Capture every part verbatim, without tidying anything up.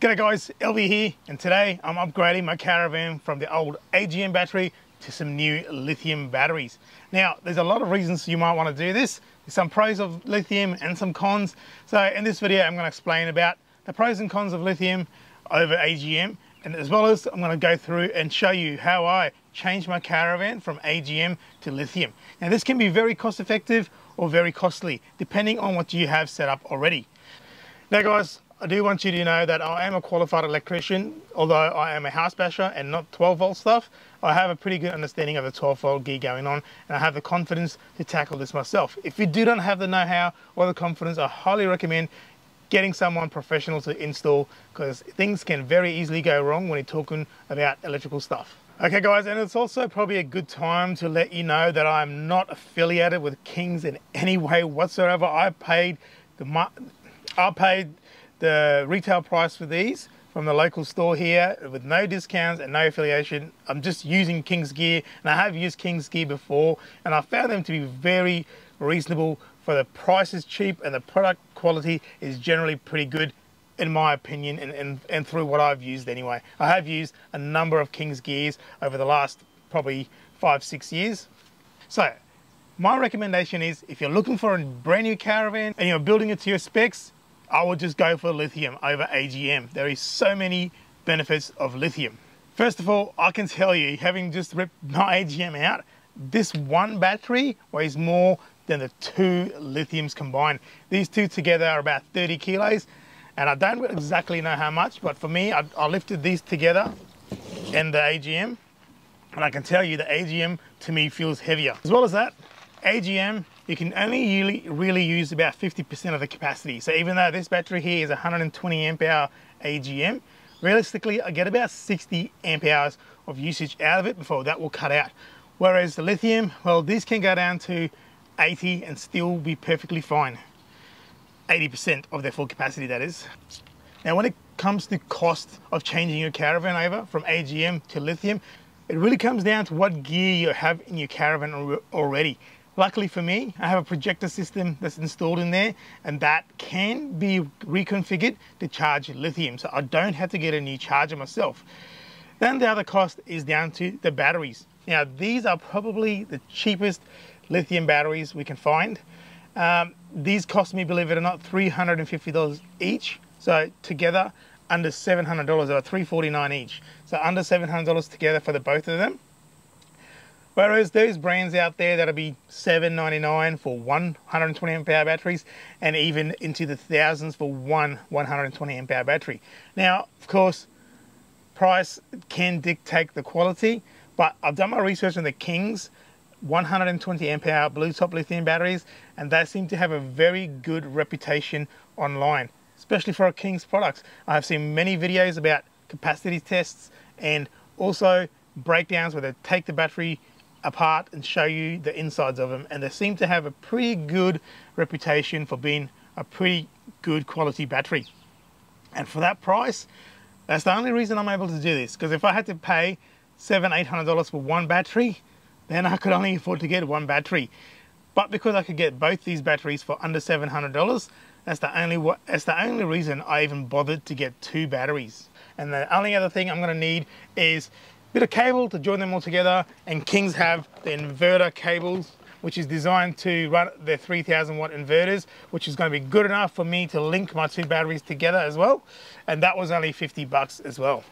G'day guys, L B here, and today I'm upgrading my caravan from the old A G M battery to some new lithium batteries. Now, there's a lot of reasons you might want to do this. There's some pros of lithium and some cons. So in this video, I'm going to explain about the pros and cons of lithium over A G M, and as well as I'm going to go through and show you how I changed my caravan from A G M to lithium. Now, this can be very cost effective or very costly, depending on what you have set up already. Now guys, I do want you to know that I am a qualified electrician, although I am a house basher and not twelve volt stuff. I have a pretty good understanding of the twelve volt gear going on, and I have the confidence to tackle this myself. If you do not have the know-how or the confidence, I highly recommend getting someone professional to install, because things can very easily go wrong when you're talking about electrical stuff. Okay guys, and it's also probably a good time to let you know that I'm not affiliated with King's in any way whatsoever. I paid the I paid the retail price for these from the local store here with no discounts and no affiliation. I'm just using King's gear, and I have used King's gear before, and I found them to be very reasonable for the price is cheap and the product quality is generally pretty good in my opinion, and, and, and through what I've used anyway. I have used a number of King's gears over the last probably five, six years. So my recommendation is, if you're looking for a brand new caravan and you're building it to your specs, I would just go for lithium over A G M. There is so many benefits of lithium. First of all, I can tell you, having just ripped my A G M out, this one battery weighs more than the two lithiums combined. These two together are about thirty kilos, and I don't exactly know how much, but for me, I, I lifted these together and the A G M, and I can tell you the A G M to me feels heavier. As well as that, A G M, you can only really use about fifty percent of the capacity. So even though this battery here is one hundred twenty amp hour A G M, realistically I get about sixty amp hours of usage out of it before that will cut out. Whereas the lithium, well, these can go down to eighty and still be perfectly fine. eighty percent of their full capacity, that is. Now when it comes to cost of changing your caravan over from A G M to lithium, it really comes down to what gear you have in your caravan already. Luckily for me, I have a projector system that's installed in there, and that can be reconfigured to charge lithium, so I don't have to get a new charger myself. Then the other cost is down to the batteries. Now these are probably the cheapest lithium batteries we can find. Um, these cost me, believe it or not, three hundred fifty dollars each, so together under seven hundred dollars, or three forty-nine each. So under seven hundred dollars together for the both of them. Whereas there's brands out there that'll be seven ninety-nine for one hundred twenty amp hour batteries, and even into the thousands for one 120 amp hour battery. Now, of course, price can dictate the quality, but I've done my research on the King's one hundred twenty amp hour blue top lithium batteries, and they seem to have a very good reputation online, especially for a King's products. I've seen many videos about capacity tests and also breakdowns where they take the battery apart and show you the insides of them, and they seem to have a pretty good reputation for being a pretty good quality battery. And for that price, that's the only reason I'm able to do this, because if I had to pay seven, eight hundred dollars for one battery, then I could only afford to get one battery. But because I could get both these batteries for under seven hundred dollars, that's the only that's the only reason I even bothered to get two batteries. And the only other thing I'm going to need is a bit of cable to join them all together, and King's have the inverter cables, which is designed to run their three thousand watt inverters, which is going to be good enough for me to link my two batteries together as well, and that was only fifty bucks as well.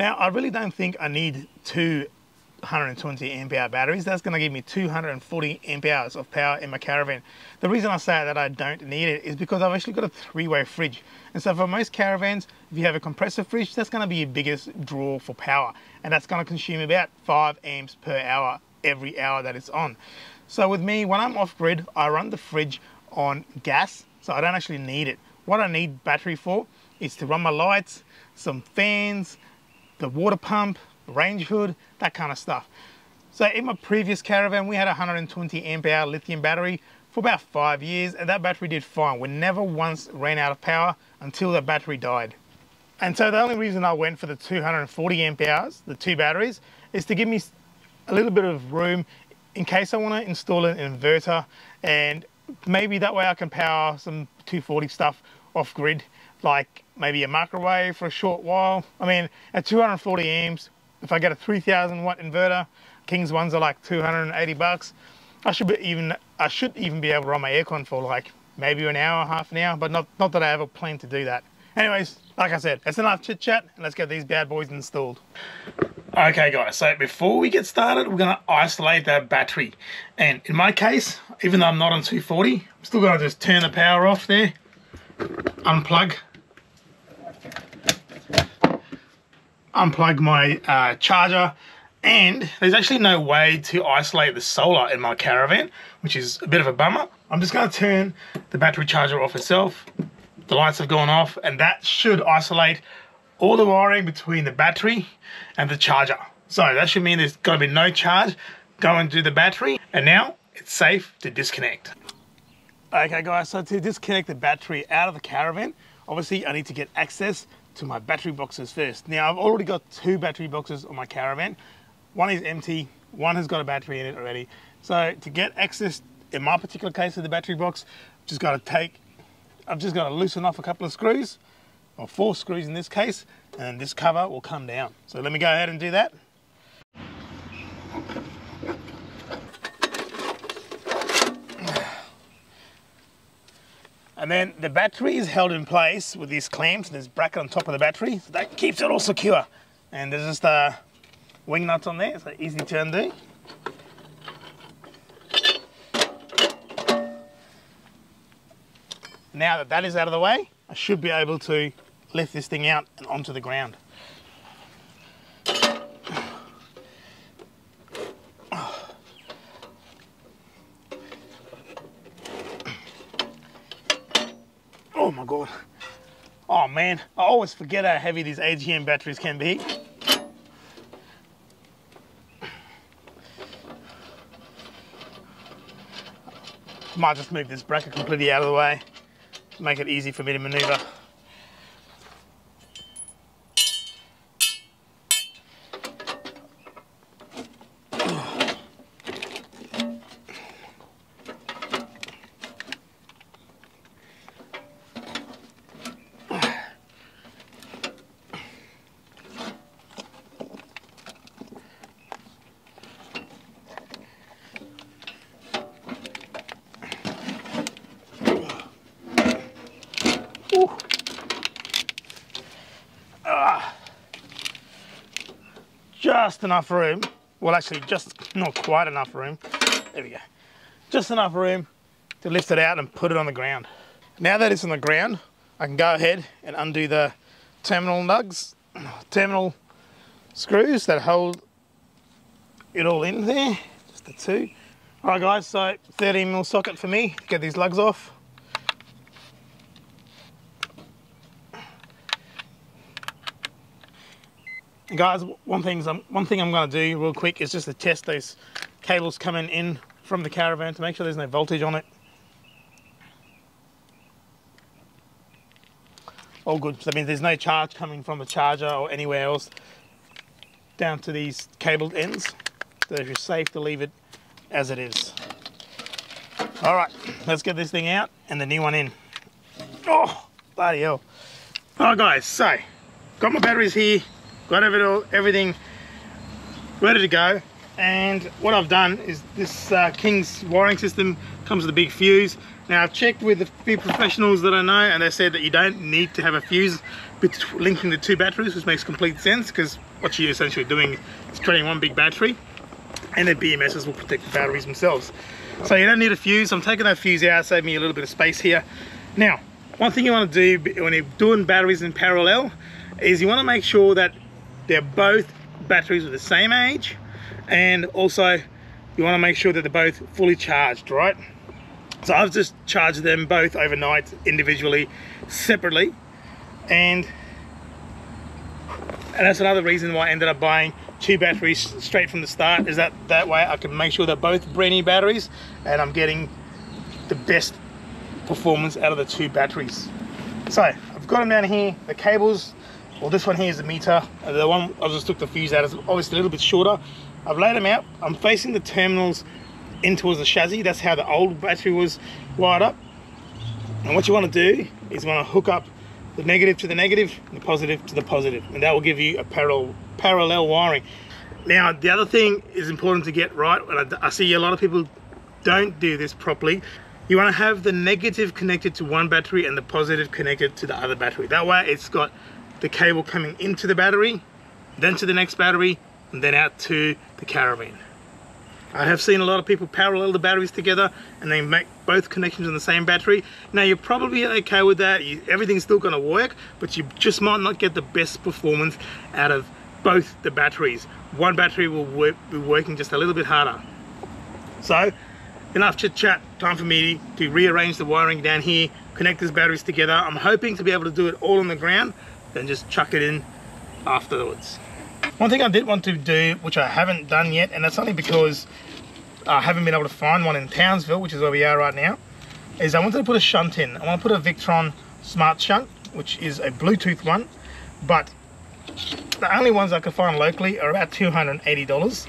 Now I really don't think I need two one hundred twenty amp hour batteries. That's going to give me two hundred forty amp hours of power in my caravan. The reason I say that I don't need it is because I've actually got a three-way fridge, and so for most caravans, if you have a compressor fridge, that's going to be your biggest draw for power, and that's going to consume about five amps per hour every hour that it's on. So with me, when I'm off-grid, I run the fridge on gas, so I don't actually need it. What I need battery for is to run my lights, some fans, the water pump, range hood, that kind of stuff. So in my previous caravan, we had a one hundred twenty amp hour lithium battery for about five years, and that battery did fine. We never once ran out of power until the battery died. And so the only reason I went for the two hundred forty amp hours, the two batteries, is to give me a little bit of room in case I want to install an inverter, and maybe that way I can power some two forty stuff off grid, like maybe a microwave for a short while. I mean, at two hundred forty amps, if I get a three thousand watt inverter, King's ones are like two hundred eighty bucks. I should be even I should even be able to run my aircon for like maybe an hour, half an hour, but not not that I ever plan to do that. Anyways, like I said, that's enough chit chat, and let's get these bad boys installed. Okay guys, so before we get started, we're gonna isolate that battery. And in my case, even though I'm not on two forty, I'm still gonna just turn the power off there, unplug, unplug my uh, charger, and there's actually no way to isolate the solar in my caravan, which is a bit of a bummer. I'm just gonna turn the battery charger off itself. The lights have gone off, and that should isolate all the wiring between the battery and the charger. So that should mean there's got to be no charge going to the battery, and now it's safe to disconnect. Okay guys, so to disconnect the battery out of the caravan, obviously I need to get access to my battery boxes first. Now I've already got two battery boxes on my caravan. One is empty, one has got a battery in it already. So to get access, in my particular case of the battery box, just got to take I've just got to loosen off a couple of screws, or four screws in this case, and this cover will come down. So let me go ahead and do that. And then the battery is held in place with these clamps and this bracket on top of the battery, so that keeps it all secure. And there's just uh, wing nuts on there, so easy to undo. Now that that is out of the way, I should be able to lift this thing out and onto the ground. Oh my God. Oh man, I always forget how heavy these A G M batteries can be. Might just move this bracket completely out of the way. Make it easy for me to maneuver. Just enough room, well actually just not quite enough room, there we go, just enough room to lift it out and put it on the ground. Now that it's on the ground, I can go ahead and undo the terminal nugs, terminal screws that hold it all in there, just the two. Alright guys, so thirteen mil socket for me, to get these lugs off. And guys, one thing I'm one thing I'm going to do real quick is just to test those cables coming in from the caravan to make sure there's no voltage on it. All good. So that means there's no charge coming from the charger or anywhere else down to these cabled ends. So you're safe to leave it as it is. All right, let's get this thing out and the new one in. Oh, bloody hell! All right, guys. So, got my batteries here. Got everything ready to go, and what I've done is this uh, King's wiring system comes with a big fuse. Now I've checked with a few professionals that I know, and they said that you don't need to have a fuse linking the two batteries, which makes complete sense because what you're essentially doing is creating one big battery, and the B M Ss will protect the batteries themselves. So you don't need a fuse. I'm taking that fuse out, save me a little bit of space here. Now, one thing you want to do when you're doing batteries in parallel is you want to make sure that they're both batteries with the same age, and also you want to make sure that they're both fully charged, right? So I've just charged them both overnight, individually, separately, and, and that's another reason why I ended up buying two batteries straight from the start, is that that way I can make sure they're both brand new batteries and I'm getting the best performance out of the two batteries. So I've got them down here, the cables. Well, this one here is the meter. The one I just took the fuse out is obviously a little bit shorter. I've laid them out. I'm facing the terminals in towards the chassis. That's how the old battery was wired up. And what you want to do is you want to hook up the negative to the negative, and the positive to the positive, and that will give you a parallel parallel wiring. Now, the other thing is important to get right, and I, I see a lot of people don't do this properly. You want to have the negative connected to one battery and the positive connected to the other battery. That way it's got the cable coming into the battery, then to the next battery, and then out to the caravan. I have seen a lot of people parallel the batteries together and they make both connections on the same battery. Now, you're probably okay with that. You, everything's still going to work, but you just might not get the best performance out of both the batteries. One battery will work, be working just a little bit harder. So, enough chit chat, time for me to rearrange the wiring down here, connect these batteries together. I'm hoping to be able to do it all on the ground, then just chuck it in afterwards. One thing I did want to do, which I haven't done yet, and that's only because I haven't been able to find one in Townsville, which is where we are right now, is I wanted to put a shunt in. I want to put a Victron smart shunt, which is a Bluetooth one, but the only ones I could find locally are about two hundred and eighty dollars.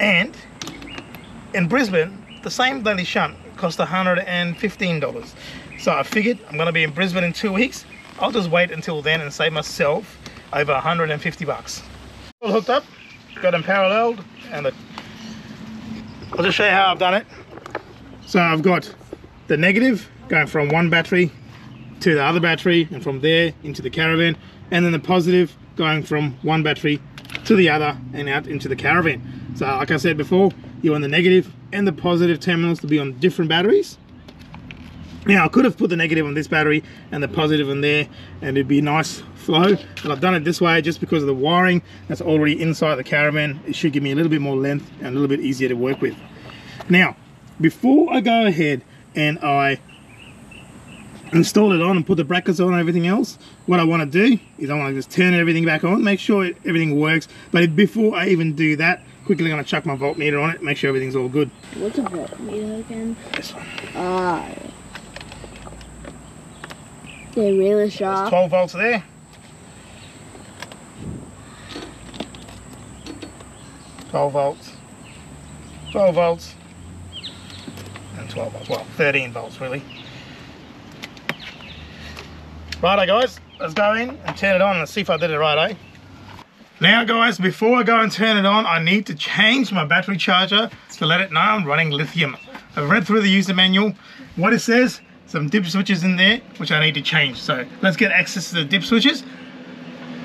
And in Brisbane, the same bloody shunt cost one hundred and fifteen dollars. So I figured I'm going to be in Brisbane in two weeks. I'll just wait until then and save myself over one hundred and fifty bucks. All hooked up, got them paralleled, and the... I'll just show you how I've done it. So I've got the negative going from one battery to the other battery, and from there into the caravan, and then the positive going from one battery to the other and out into the caravan. So like I said before, you want the negative and the positive terminals to be on different batteries. Now, I could have put the negative on this battery and the positive on there, and it'd be a nice flow, but I've done it this way just because of the wiring that's already inside the caravan. It should give me a little bit more length and a little bit easier to work with. Now, before I go ahead and I install it on and put the brackets on and everything else, what I want to do is I want to just turn everything back on, make sure everything works. But before I even do that, quickly going to chuck my voltmeter on it, make sure everything's all good. What's a voltmeter again? This one. Ah. Uh. They're really sharp. There's twelve volts there. twelve volts. twelve volts. And twelve volts. Well, thirteen volts really. Righto guys, let's go in and turn it on and see if I did it right, eh? Now guys, before I go and turn it on, I need to change my battery charger to let it know I'm running lithium. I've read through the user manual. What it says, some dip switches in there, which I need to change. So let's get access to the dip switches.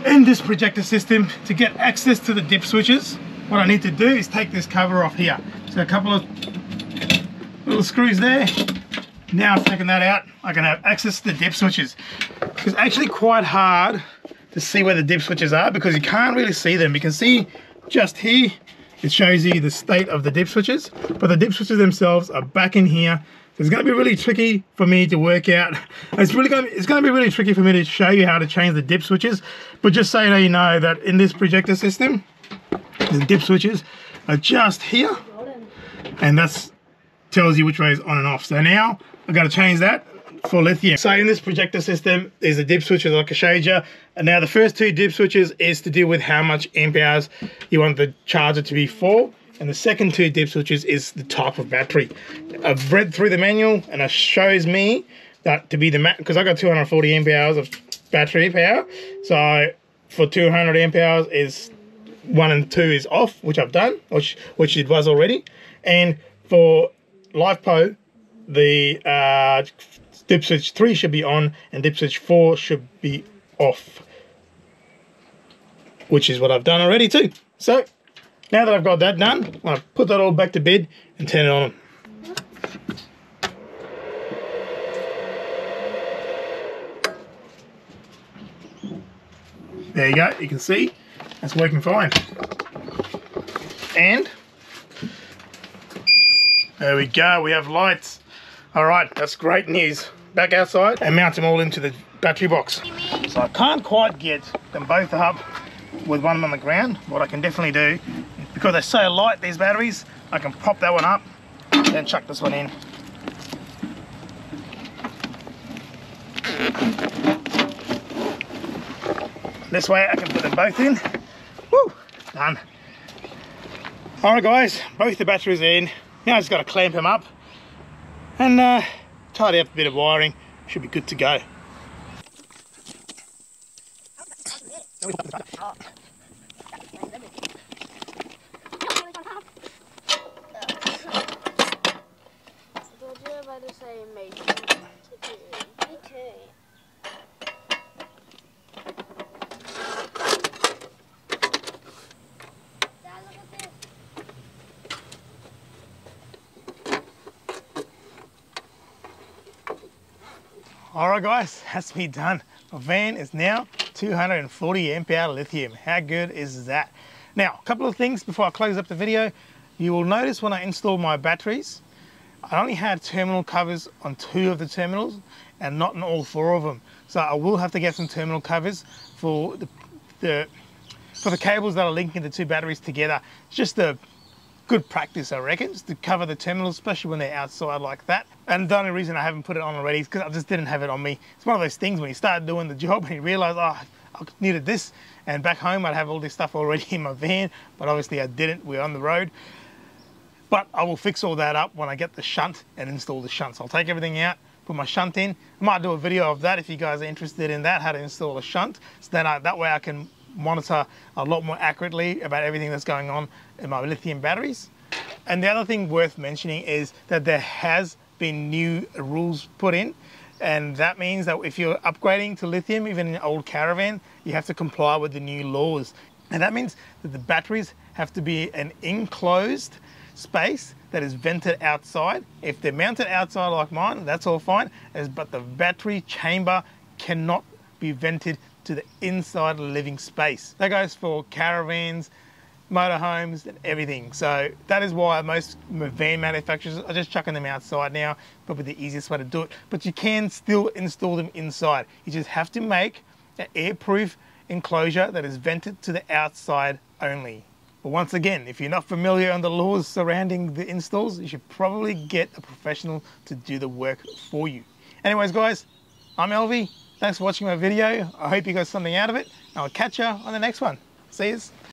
In this projector system, to get access to the dip switches, what I need to do is take this cover off here. So a couple of little screws there. Now I've taken that out, I can have access to the dip switches. It's actually quite hard to see where the dip switches are because you can't really see them. You can see just here, it shows you the state of the dip switches, but the dip switches themselves are back in here. It's going to be really tricky for me to work out. It's really going to, it's going to be really tricky for me to show you how to change the dip switches. But just so you know that in this projector system, the dip switches are just here, and that tells you which way is on and off. So now I've got to change that for lithium. So in this projector system, there's the dip switches like I showed you. And now the first two dip switches is to do with how much amp hours you want the charger to be for. And the second two dip switches is the type of battery. I've read through the manual and it shows me that to be the max, because I got two hundred and forty amp hours of battery power. So for two hundred amp hours is one and two is off, which I've done, which which it was already. And for LiFePO, the uh, dip switch three should be on and dip switch four should be off, which is what I've done already too. So now that I've got that done, I'm going to put that all back to bed and turn it on. There you go, you can see that's working fine. And there we go, we have lights. Alright, that's great news. Back outside and mount them all into the battery box. So I can't quite get them both up with one on the ground. What I can definitely do, because they're so light, these batteries, I can pop that one up, then chuck this one in. This way I can put them both in. Woo! Done. Alright guys, both the batteries are in. Now I just got to clamp them up and uh, tidy up a bit of wiring. Should be good to go. All right guys, that's me done. My van is now two hundred forty amp hour lithium. How good is that? Now, a couple of things before I close up the video. You will notice when I installed my batteries, I only had terminal covers on two of the terminals and not on all four of them. So I will have to get some terminal covers for the, the, for the cables that are linking the two batteries together. It's just a good practice, I reckon, just to cover the terminals, especially when they're outside like that. And the only reason I haven't put it on already is because I just didn't have it on me. It's one of those things when you start doing the job and you realize, oh, I needed this. And back home, I'd have all this stuff already in my van, but obviously I didn't, we're on the road. But I will fix all that up when I get the shunt and install the shunt. So I'll take everything out, put my shunt in. I might do a video of that if you guys are interested in that, how to install a shunt. So then I, that way I can monitor a lot more accurately about everything that's going on in my lithium batteries. And the other thing worth mentioning is that there has been new rules put in, and that means that if you're upgrading to lithium, even an old caravan, you have to comply with the new laws. And that means that the batteries have to be an enclosed space that is vented outside. If they're mounted outside like mine, that's all fine, but the battery chamber cannot be vented to the inside of the living space. That goes for caravans, motorhomes, and everything. So that is why most van manufacturers are just chucking them outside now, probably the easiest way to do it. But you can still install them inside. You just have to make an airproof enclosure that is vented to the outside only. But once again, if you're not familiar on the laws surrounding the installs, you should probably get a professional to do the work for you. Anyways, guys, I'm L V. Thanks for watching my video. I hope you got something out of it. I'll catch you on the next one. See yous.